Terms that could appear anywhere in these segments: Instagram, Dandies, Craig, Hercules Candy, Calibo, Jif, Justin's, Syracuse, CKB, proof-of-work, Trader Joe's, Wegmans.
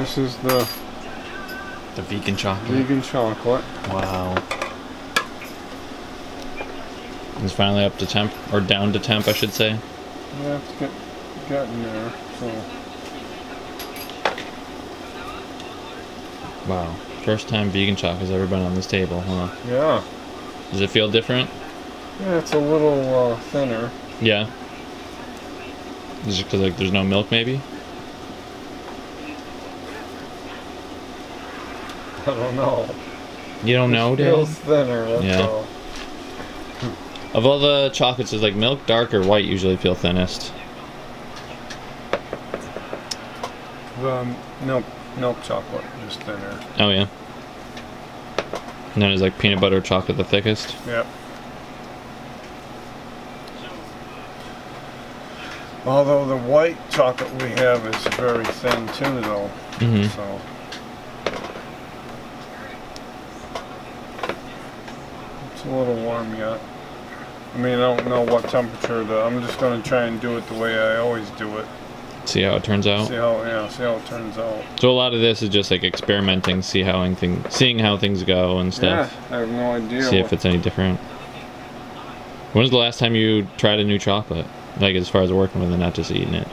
This is the vegan chocolate. Vegan chocolate. Wow. It's finally up to temp, or down to temp, I should say. We have to get in there. So. Wow. First time vegan chocolate has ever been on this table, huh? Yeah. Does it feel different? Yeah, it's a little thinner. Yeah. Is it because like there's no milk, maybe? I don't know. You don't know, dude? It feels thinner, that's all. Of all the chocolates, is like milk, dark, or white usually feel thinnest? Milk chocolate is thinner. Oh, yeah. And then is like peanut butter chocolate the thickest? Yep. Although the white chocolate we have is very thin too, though. Mm-hmm. So. It's a little warm yet. I mean, I don't know what temperature though. I'm just going to try and do it the way I always do it. See how it turns out? See how it turns out. So a lot of this is just like experimenting, seeing how things go and stuff. Yeah, I have no idea. See if it's any different. When was the last time you tried a new chocolate? Like as far as working with it, not just eating it.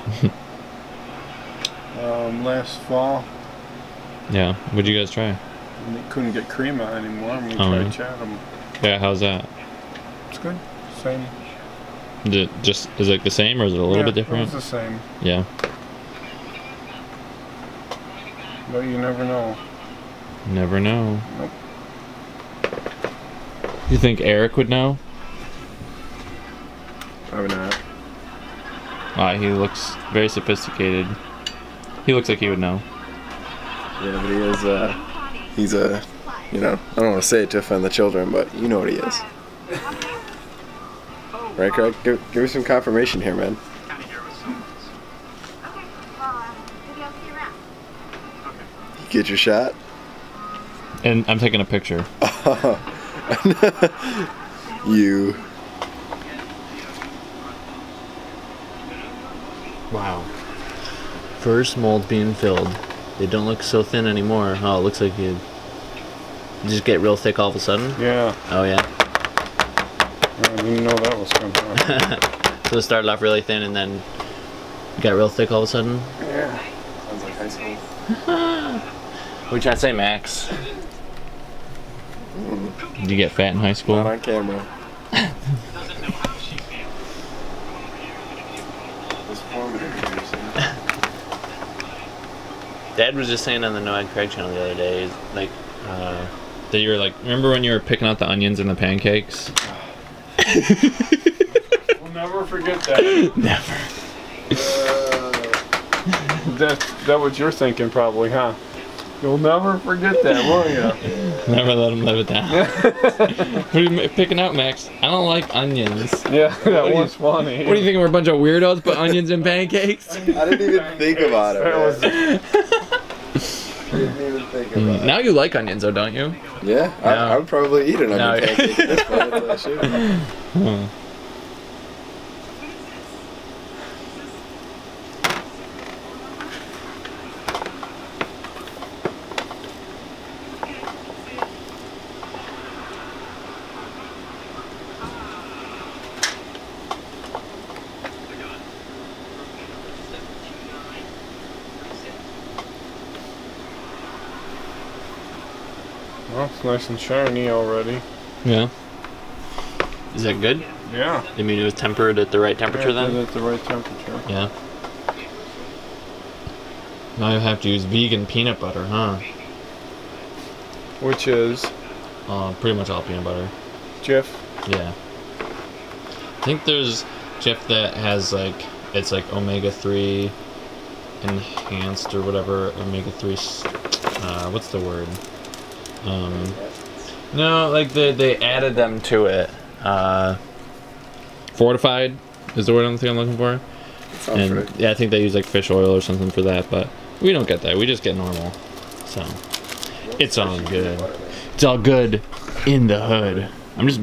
Last fall. Yeah, what'd you guys try? We couldn't get cream out anymore, and we tried Chatham. Yeah, how's that? It's good. Same. Is it like the same, or is it a little bit different? It's the same. Yeah. But you never know. Never know. Nope. You think Eric would know? Probably not. Wow, he looks very sophisticated. He looks like he would know. Yeah, but he is. He's a. You know, I don't want to say it to offend the children, but you know what he is. Right, Craig? Give me some confirmation here, man. You get your shot? And I'm taking a picture. You. Wow. First mold being filled. They don't look so thin anymore. Oh, it looks like you just get real thick all of a sudden? Yeah. Oh, yeah. I didn't know that was coming out. So it started off really thin and then got real thick all of a sudden? Yeah. Sounds like high school. Which I'd say max. Did you get fat in high school? Not on camera. Dad was just saying on the No Ad Craig channel the other day, like, that you were like, remember when you were picking out the onions in the pancakes? We'll never forget that. Never. That what you're thinking probably, huh? You'll never forget that, will you? Never let him live it down. What are you picking out, Max? I don't like onions. Yeah, that was funny. What do you think, we're a bunch of weirdos put onions in pancakes? I didn't even think about it. I didn't even think about it. Now you like onions though, don't you? Yeah, no. I would probably eat an onion pancake at this point. That's what I should. It's nice and shiny already. Yeah. Is that good? Yeah. You mean it was tempered at the right temperature then? It was at the right temperature. Yeah. Now you have to use vegan peanut butter, huh? Which is? Pretty much all peanut butter. Jif? Yeah. I think there's Jif that has like, it's like omega-3 enhanced or whatever, omega-3, what's the word? No, like they added them to it. Fortified is the word I'm looking for. And right. Yeah, I think they use like fish oil or something for that, but we don't get that. We just get normal. So it's all good. It's all good in the hood. I'm just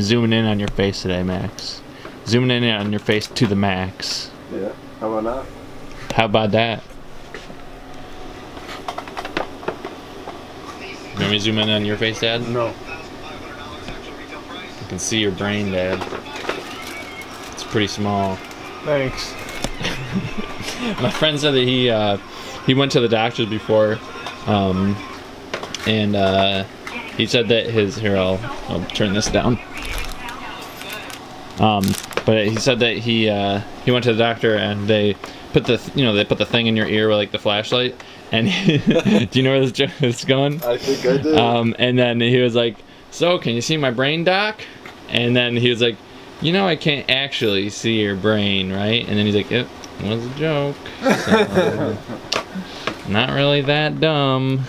zooming in on your face today, Max. Zooming in on your face to the max. Yeah. How about that? How about that? You want me to zoom in on your face, Dad? No. I can see your brain, Dad. It's pretty small. Thanks. My friend said that he went to the doctor's before, and he said that his, here, I'll turn this down. But he said that he went to the doctor and they put the, they put the thing in your ear with like the flashlight. And do you know where this joke is going? I think I do. And then he was like, so can you see my brain, doc? And then he was like, you know I can't actually see your brain, right? And then he's like, it was a joke. So, not really that dumb.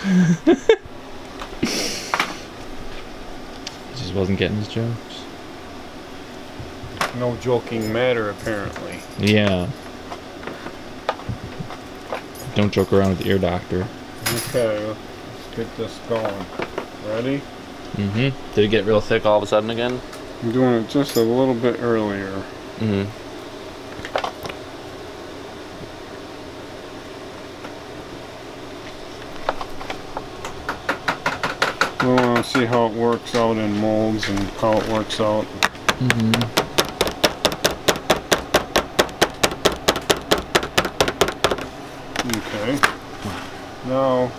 Just wasn't getting his jokes. No joking matter, apparently. Yeah. Don't joke around with the ear doctor. Okay, let's get this going. Ready? Mm-hmm. Did it get real thick all of a sudden again? I'm doing it just a little bit earlier. Mm-hmm. We want to see how it works out in molds and how it works out. Mm-hmm. Okay. Now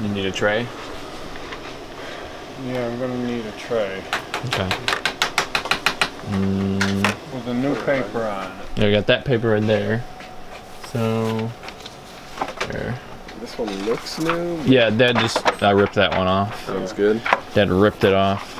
you need a tray? Yeah, I'm gonna need a tray. Okay. With a new paper on it. Yeah, we got that paper in there. So there. This one looks new. Yeah, Dad just ripped that one off. Sounds good. Dad ripped it off.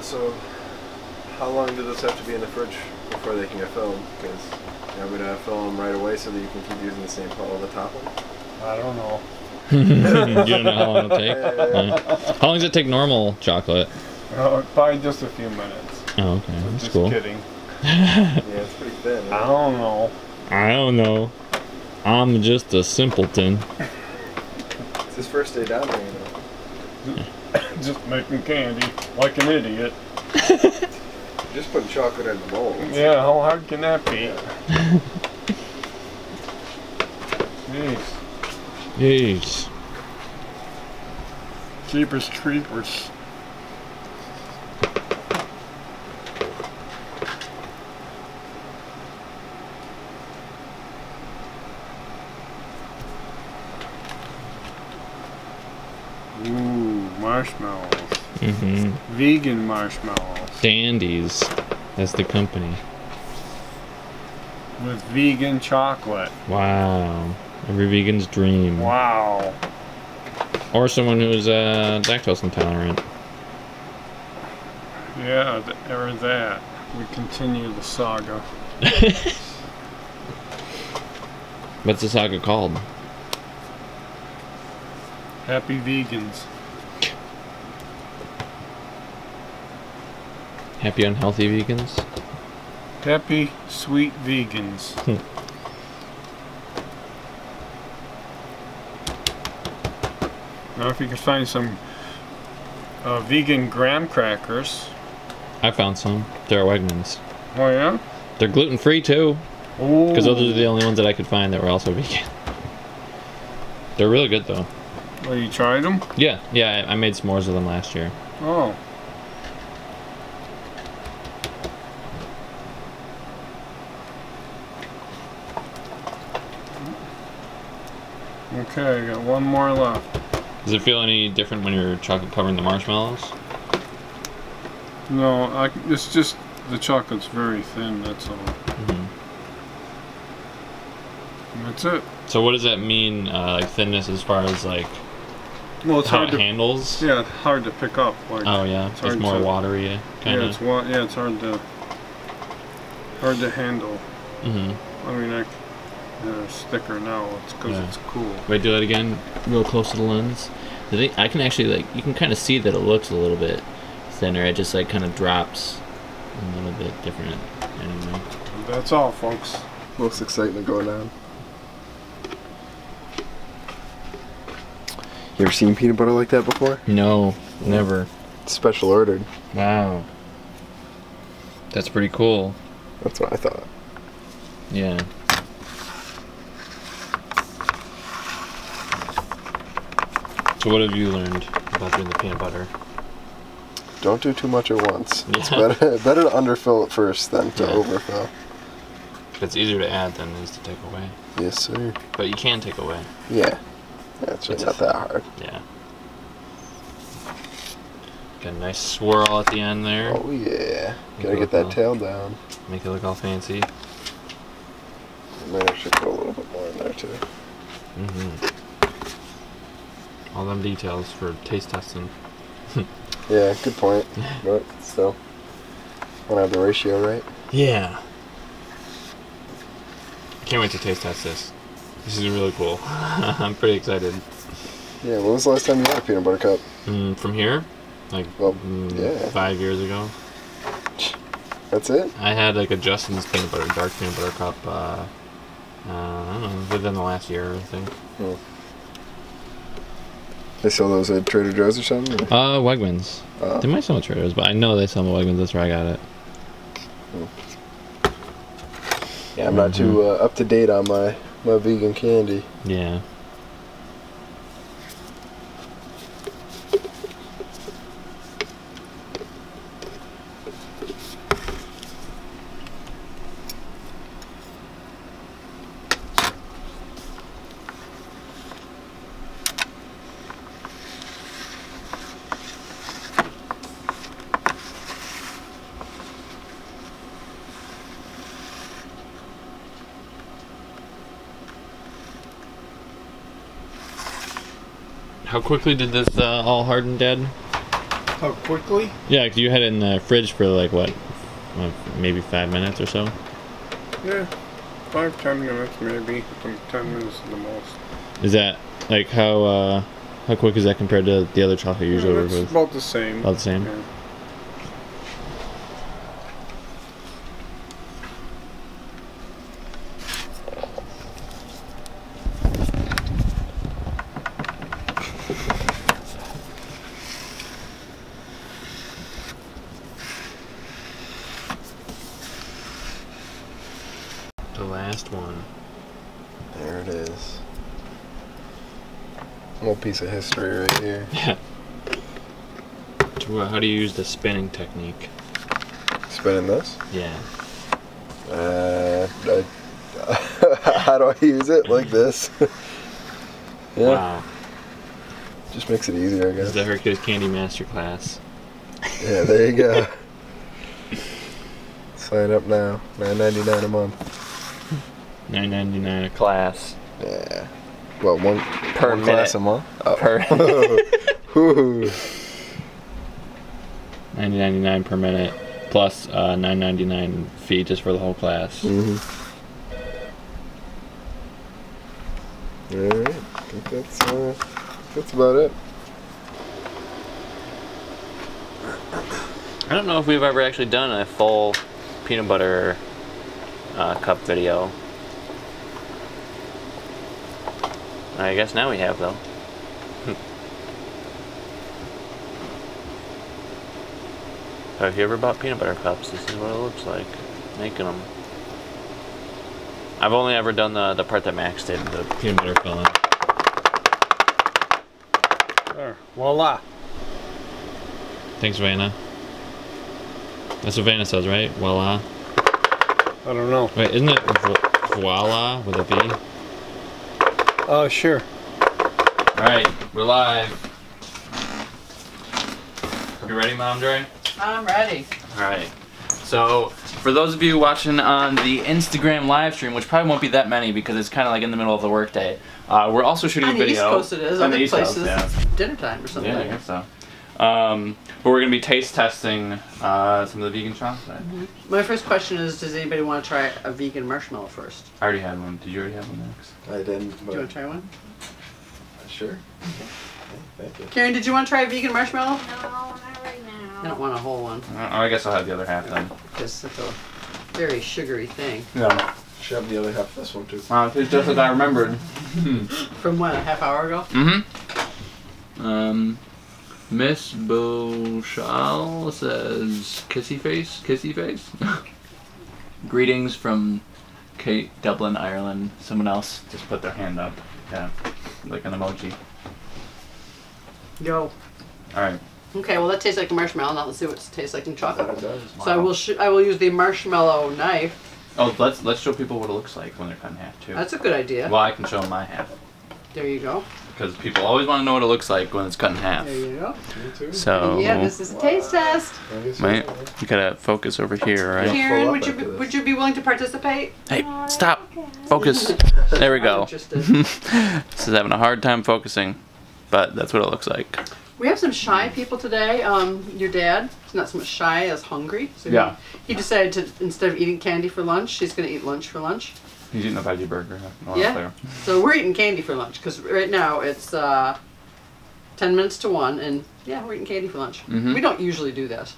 So, how long does this have to be in the fridge before they can get film? Because I'm going to film them right away so that you can keep using the same pot on the top one? I don't know. You don't know how long it'll take? Yeah. How long does it take normal chocolate? Probably just a few minutes. Oh, okay. So that's just cool. Just kidding. Yeah, it's pretty thin. Right? I don't know. I don't know. I'm just a simpleton. It's his first day down there, you know. Just making candy like an idiot. Just putting chocolate in the bowl. Yeah, how hard can that be? Jeez. Jeez. Jeepers creepers. Marshmallows. Mm-hmm. Vegan marshmallows. Dandies. That's the company. With vegan chocolate. Wow. Every vegan's dream. Wow. Or someone who's lactose intolerant. Yeah, or that. We continue the saga. What's the saga called? Happy Vegans. Happy unhealthy vegans? Happy sweet vegans. Now if you can find some vegan graham crackers. I found some. They're at Wegmans. Oh yeah? They're gluten free too. Oh. Because those are the only ones that I could find that were also vegan. They're really good though. Well, you tried them? Yeah. Yeah, I made s'mores of them last year. Oh. Okay, I got one more left. Does it feel any different when you're chocolate covering the marshmallows? No, it's just the chocolate's very thin, that's all. Mm-hmm. That's it. So what does that mean, like thinness as far as like how it handles? Yeah, it's hard to pick up. Like, oh yeah, it's more watery kind of? Yeah, it's hard to handle. Mm-hmm. I mean, Yeah, it's thicker now. It's because it's cool. Wait, do that again, real close to the lens. The thing, I can actually, like, you can kind of see that it looks a little bit thinner. It just, like, kind of drops a little bit different anyway. That's all, folks. Most excitement going on. You ever seen peanut butter like that before? No, never. It's special ordered. Wow. That's pretty cool. That's what I thought. Yeah. So what have you learned about doing the peanut butter? Don't do too much at once. Yeah. It's better to underfill it first than to overfill. It's easier to add than it is to take away. Yes, sir. But you can take away. Yeah. That's really not that hard. Yeah. Got a nice swirl at the end there. Oh, yeah. Gotta get that tail down. Make it look all fancy. And then I should put a little bit more in there, too. Mm-hmm. All them details for taste testing. Yeah, good point. But still, I want to have the ratio right. Yeah. I can't wait to taste test this. This is really cool. I'm pretty excited. Yeah, when was the last time you had a peanut butter cup? From here? Like, well, 5 years ago. That's it? I had like a Justin's peanut butter, dark peanut butter cup, I don't know, within the last year I think. Oh. They sell those at Trader Joe's or something? Or? Wegmans. They might sell at Trader Joe's, but I know they sell them at Wegmans, that's where I got it. Oh. Yeah, I'm not too up to date on my vegan candy. Yeah. How quickly did this all harden, Dad? How quickly? Yeah, because you had it in the fridge for like what, maybe 5 minutes or so? Yeah, 5, 10 minutes maybe, from 10 minutes at the most. Is that, like, how quick is that compared to the other chocolate you usually work with? It's about the same. About the same? Yeah. The last one. There it is. Little piece of history right here. Yeah. So, how do you use the spinning technique? Spinning this? Yeah. How do I use it? Like this? Yeah. Wow. Just makes it easier, I guess. This is the Hercules Candy Masterclass. Yeah, there you go. Sign up now. $9.99 a month. $9.99 a class. Yeah. Well, one per class a month. Oh. Per. $9.99 per minute, plus $9.99 fee just for the whole class. Mm-hmm. All right. I think that's about it. I don't know if we've ever actually done a full peanut butter cup video. I guess now we have, though. So if you ever bought peanut butter cups, this is what it looks like, making them. I've only ever done the part that Max did, the peanut butter filling. There, voila. Thanks, Vanna. That's what Vanna says, right? Voila. I don't know. Wait, isn't it voila with a V? Oh, sure. Alright, we're live. You ready, Mom Dre? I'm ready. Alright. So, for those of you watching on the Instagram live stream, which probably won't be that many because it's kind of like in the middle of the workday, we're also shooting a video. On the East Coast it is. Other places it's dinner time or something. Yeah, I guess so. But we're going to be taste testing some of the vegan shops today. Mm-hmm. My first question is, does anybody want to try a vegan marshmallow first? I already had one. Did you already have one, Max? I didn't. Do you want to try one? Sure. Okay. Thank you. Karen, did you want to try a vegan marshmallow? No, not right now. I don't want a whole one. I guess I'll have the other half then. Because it's a very sugary thing. Yeah. Should have the other half of this one too. It's just as I remembered. From what, a half hour ago? Mm-hmm. Miss Beauchal says, kissy face, kissy face. Greetings from Kate, Dublin, Ireland. Someone else just put their hand up. Yeah, like an emoji. Yo. Alright. Okay, well that tastes like marshmallow. Now let's see what it tastes like in chocolate. That does. So wow. I will use the marshmallow knife. Oh, let's show people what it looks like when they're cut in half too. That's a good idea. Well, I can show them my half. There you go. Because people always want to know what it looks like when it's cut in half. There you go. Me too. So yeah, this is a taste test. Wait, you gotta focus over here, right? Karen, would you be willing to participate? Hey, stop. Focus. There we go. I'm interested. This is having a hard time focusing, but that's what it looks like. We have some shy people today. Your dad is not so much shy as hungry. So yeah. He decided to, instead of eating candy for lunch, he's gonna eat lunch for lunch. He's eating a veggie burger. Yeah. So we're eating candy for lunch because right now it's 10 minutes to 1 and yeah, we're eating candy for lunch. Mm-hmm. We don't usually do this.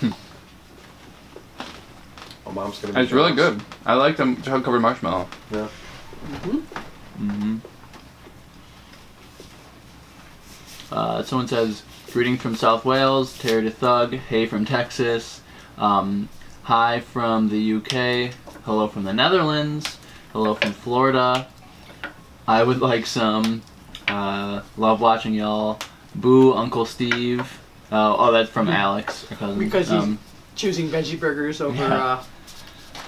My mom's gonna be it's really good. I like the chocolate covered marshmallow. Yeah. Mm-hmm. Mm-hmm. Someone says, greeting from South Wales, Terry to Thug, hey from Texas, hi from the UK, hello from the Netherlands, hello from Florida, I would like some, love watching y'all, boo Uncle Steve, oh that's from Alex. Because he's choosing veggie burgers over, yeah.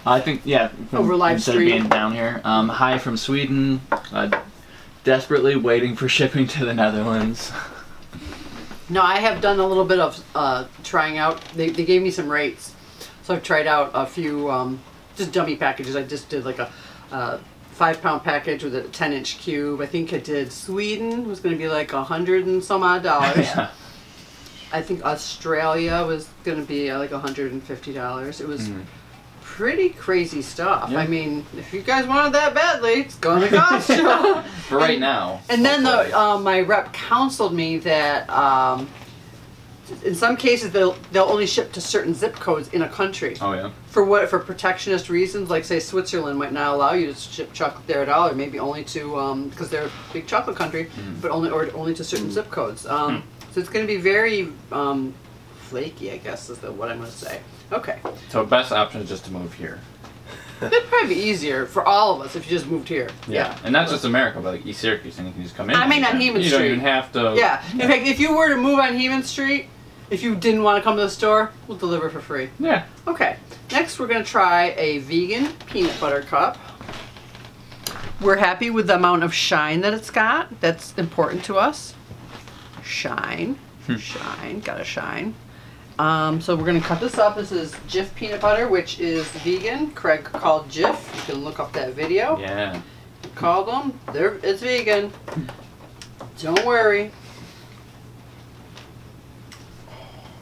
I think, yeah, from, over live stream. Instead of being down here, hi from Sweden, desperately waiting for shipping to the Netherlands. No, I have done a little bit of trying out. They gave me some rates, so I've tried out a few just dummy packages. I just did like a 5-pound package with a 10-inch cube. I think I did Sweden was going to be like $100 and some odd. Yeah. I think Australia was going to be like $150. It was pretty crazy stuff. Yeah. I mean, if you guys want it that badly, it's gonna cost you. For right now. And then the, my rep counseled me that in some cases they'll only ship to certain zip codes in a country. Oh yeah. For protectionist reasons, like say Switzerland might not allow you to ship chocolate there at all, or maybe only to because they're a big chocolate country, but only to certain zip codes. So it's gonna be very flaky, I guess, is what I'm gonna say. Okay. So best option is just to move here. That'd probably be easier for all of us if you just moved here. Yeah, yeah. And that's just America, but like East Syracuse, and you can just come in. I mean, on Heman Street. You don't even have to... Yeah. In fact, if you were to move on Heman Street, if you didn't want to come to the store, we'll deliver for free. Yeah. Okay. Next, we're going to try a vegan peanut butter cup. We're happy with the amount of shine that it's got. That's important to us. Shine. Shine. Gotta shine. So we're going to cut this up. This is Jif peanut butter, which is vegan. Craig called Jif. You can look up that video. Yeah. Called them. It's vegan. Don't worry.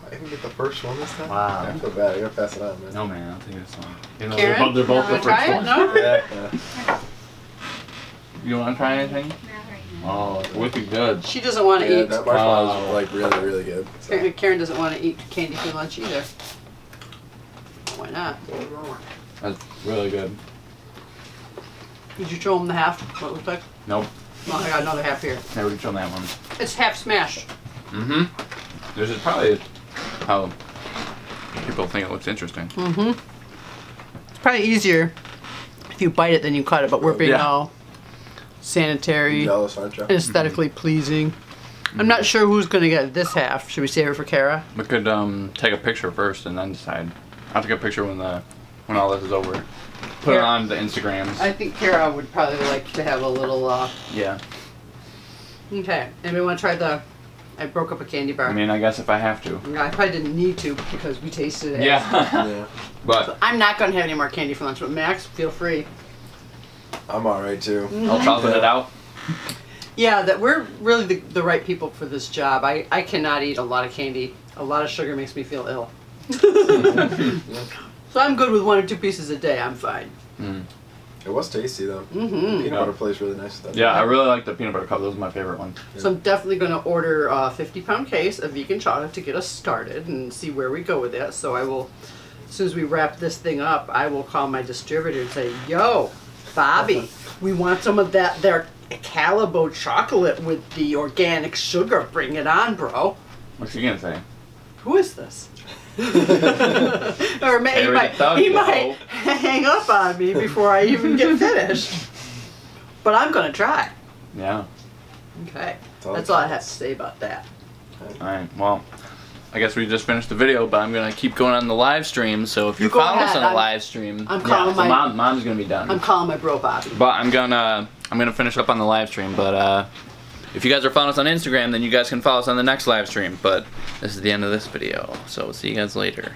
I didn't get the first one this time. Wow. I feel bad. I got to pass it on, man. No, man. I'll take this one. You know, Karen, they're both the first one. No? Yeah. You want to try anything? Oh, wicked good. She doesn't want to eat. That marshmallow is like really, really good. So. Karen doesn't want to eat candy for lunch either. Why not? That's really good. Did you show them the half? What it looked like? Nope. Oh, I got another half here. I would have shown that one. It's half smashed. Mm-hmm. This is probably how people think it looks interesting. Mm-hmm. It's probably easier if you bite it than you cut it, but we're being all sanitary, aesthetically pleasing. I'm not sure who's gonna get this half. Should we save it for Kara? We could take a picture first and then decide. I'll take a picture when all this is over. Put it on the Instagrams. I think Kara would probably like to have a little. Yeah. Okay. And we want to try the. I broke up a candy bar. I mean, I guess if I have to. I probably didn't need to because we tasted it. Yeah. Yeah. But so I'm not gonna have any more candy for lunch. But Max, feel free. I'm alright too. I'll chocolate it out. Yeah, that we're really the right people for this job. I cannot eat a lot of candy. A lot of sugar makes me feel ill. So I'm good with 1 or 2 pieces a day. I'm fine. Mm. It was tasty though. Mm-hmm. The peanut butter plays really nice with that. Yeah, I really like the peanut butter cup. That was my favorite one. So I'm definitely going to order a 50-pound case of vegan chocolate to get us started and see where we go with it. So I will, as soon as we wrap this thing up, I will call my distributor and say, yo, Bobby, we want some of that there Calibo chocolate with the organic sugar. Bring it on, bro. What's he going to say? Who is this? Or maybe he might hang up on me before I even get finished. But I'm going to try. Yeah. Okay. That's all I have to say about that. All right. Well, I guess we just finished the video, but I'm going to keep going on the live stream. So if you follow us on the live stream, I'm calling my mom's going to be done. I'm calling my bro Bobby. But I'm going to finish up on the live stream, but if you guys are following us on Instagram, then you guys can follow us on the next live stream. But this is the end of this video, so we'll see you guys later.